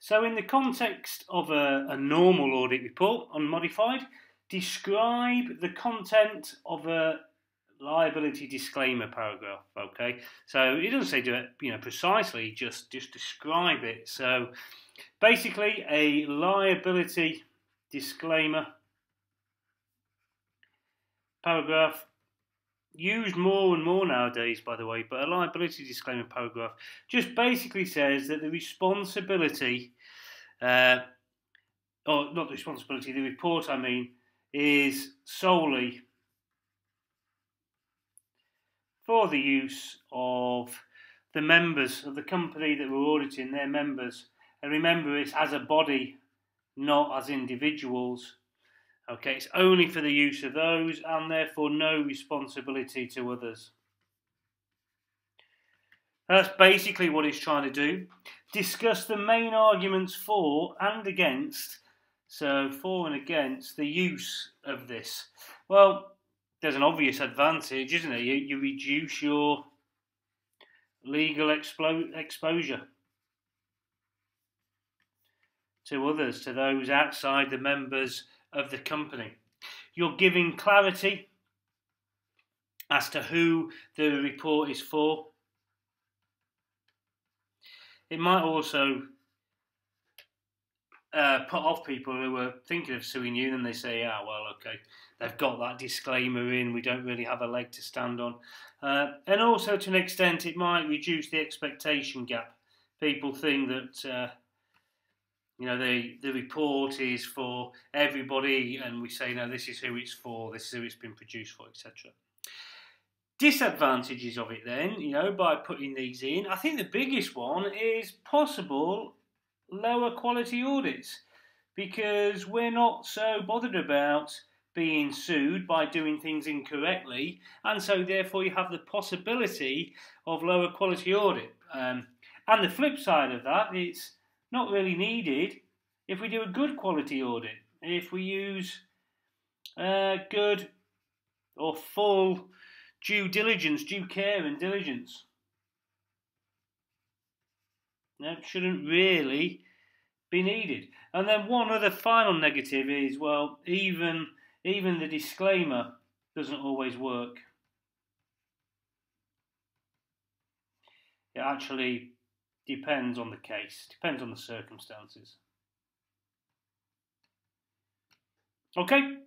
So in the context of a normal audit report, unmodified, describe the content of a liability disclaimer paragraph, okay? So it doesn't say do it, you know, precisely, just describe it. So basically a liability disclaimer paragraph, used more and more nowadays, by the way, but a liability disclaimer paragraph just basically says that the responsibility, or not the responsibility, the report, I mean, is solely for the use of the members of the company that we're auditing, their members. And remember, it's as a body, not as individuals. Okay, it's only for the use of those and therefore no responsibility to others. That's basically what he's trying to do. Discuss the main arguments for and against, so for and against the use of this. Well, there's an obvious advantage, isn't there? You reduce your legal exposure to others, to those outside the members of the company. You're giving clarity as to who the report is for. It might also put off people who are thinking of suing you, and they say, "Ah, well, okay, they've got that disclaimer in. We don't really have a leg to stand on." And also, to an extent, it might reduce the expectation gap. People think that. You know, the report is for everybody, and we say, no, this is who it's for, this is who it's been produced for, etc. Disadvantages of it then, you know, by putting these in, I think the biggest one is possible lower quality audits, because we're not so bothered about being sued by doing things incorrectly, and so therefore you have the possibility of lower quality audit. And the flip side of that is, not really needed if we do a good quality audit, if we use good or full due diligence, due care and diligence. That shouldn't really be needed. And then one other final negative is, well, even the disclaimer doesn't always work. It actually depends on the case, depends on the circumstances. Okay.